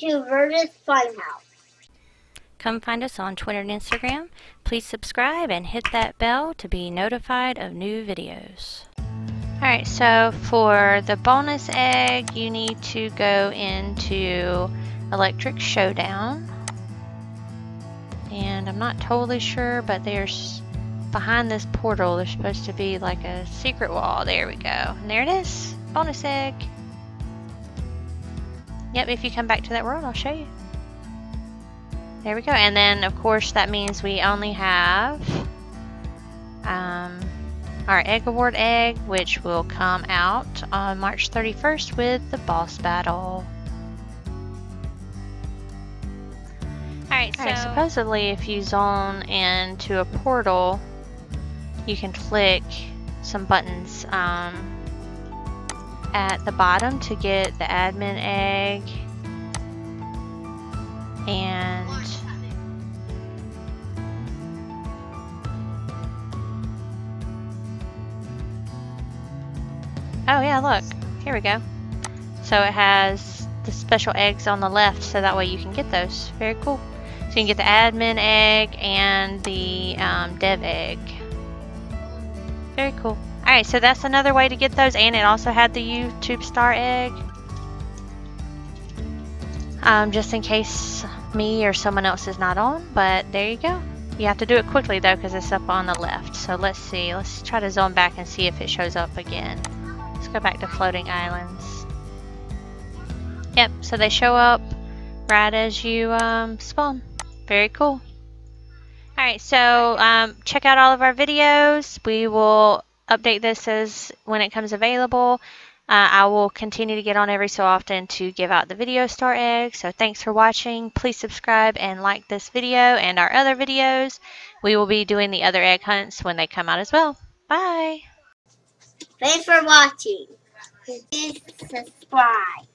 Welcome to Burgess Fun House. Come find us on Twitter and Instagram. Please subscribe and hit that bell to be notified of new videos. Alright, so for the bonus egg, you need to go into Electric Showdown. And I'm not totally sure, but there's behind this portal, there's supposed to be like a secret wall. There we go. And there it is. Bonus egg. Yep, if you come back to that world, I'll show you. There we go. And then, of course, that means we only have our Egg Award egg, which will come out on March 31st with the boss battle. Alright, so supposedly if you zone into a portal, you can click some buttons at the bottom to get the admin egg and oh yeah, look, here we go. So it has the special eggs on the left, so that way you can get those. Very cool. So you can get the admin egg and the dev egg. Very cool. Alright, so that's another way to get those, and it also had the YouTube star egg. Just in case me or someone else is not on, but there you go. You have to do it quickly though, because it's up on the left. So let's see. Let's try to zone back and see if it shows up again. Let's go back to floating islands. Yep, so they show up right as you spawn. Very cool. Alright, so check out all of our videos. We will update this as when it comes available. I will continue to get on every so often to give out the video star egg. So thanks for watching. Please subscribe and like this video and our other videos. We will be doing the other egg hunts when they come out as well. Bye. Thanks for watching. Please subscribe.